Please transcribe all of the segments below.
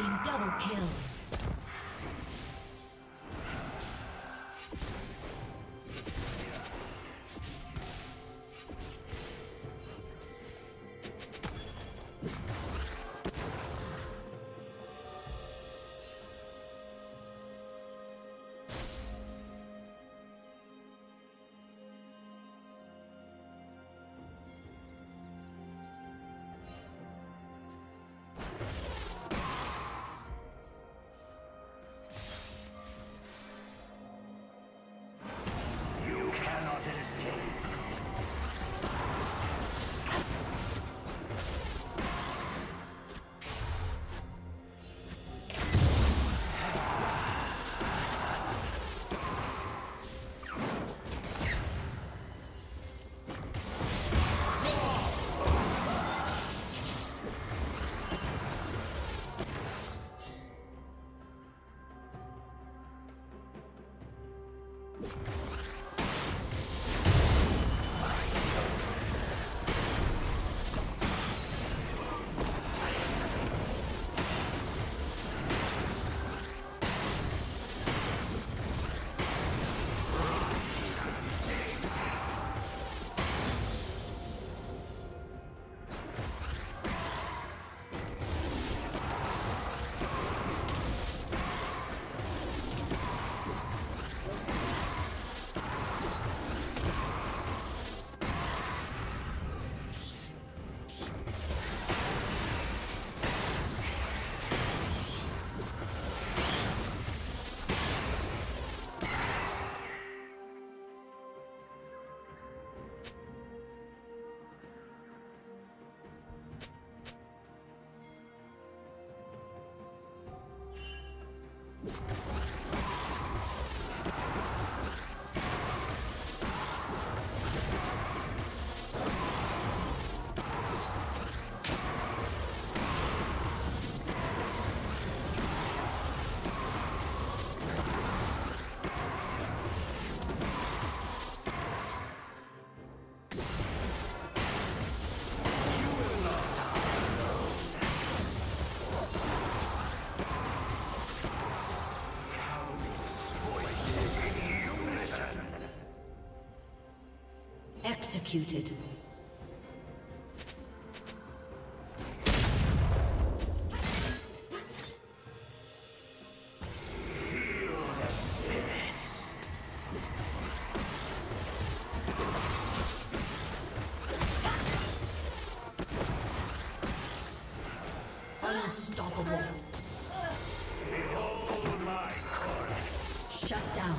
Team double kill. Executed. Unstoppable. Behold my chorus. Shut down.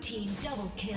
Team double kill.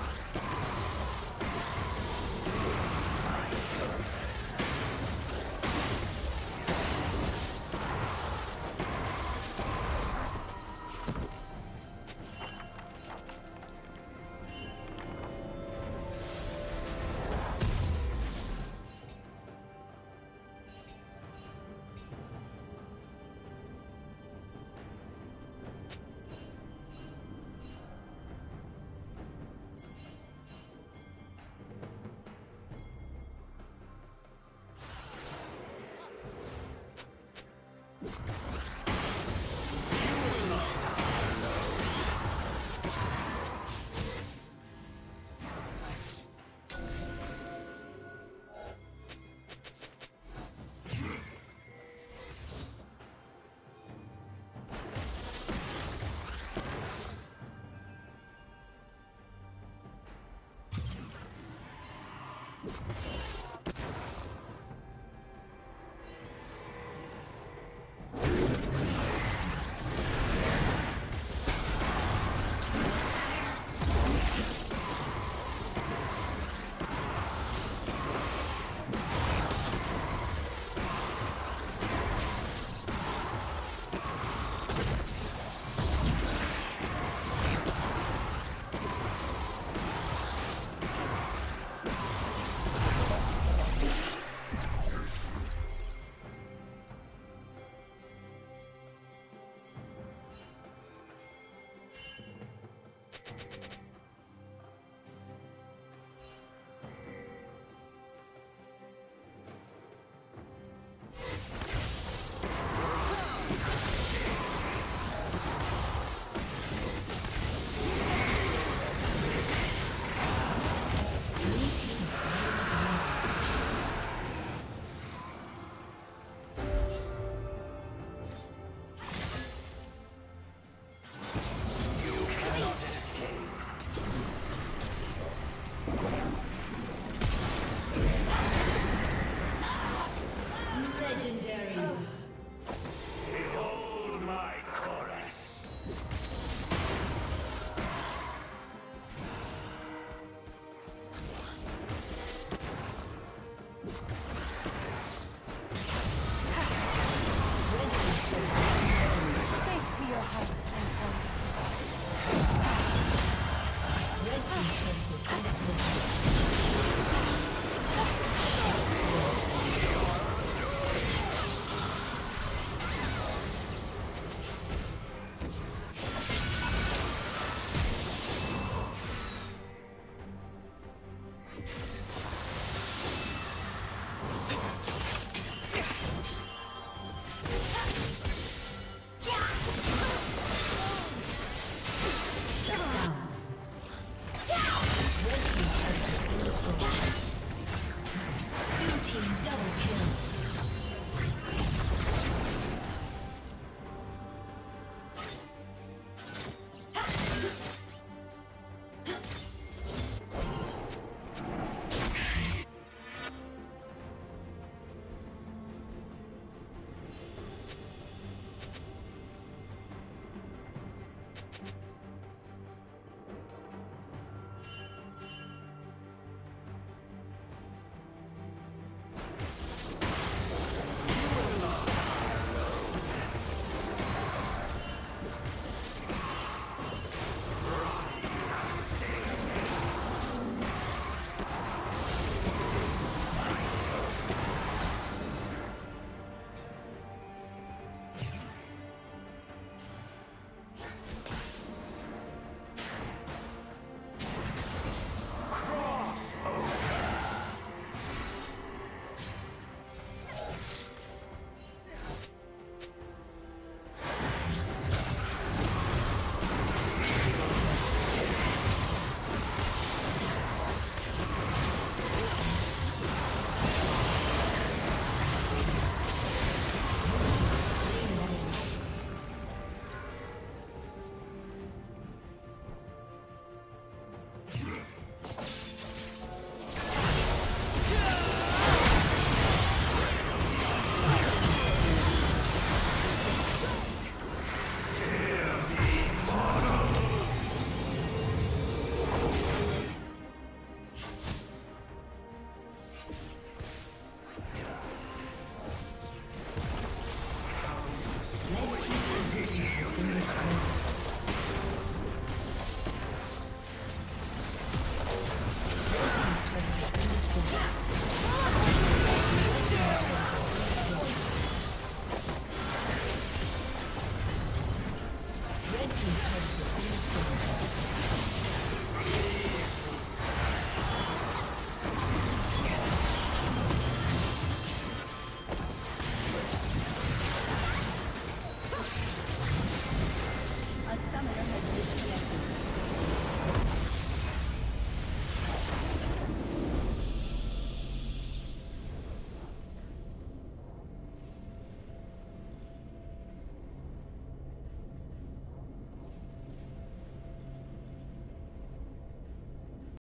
Legendary.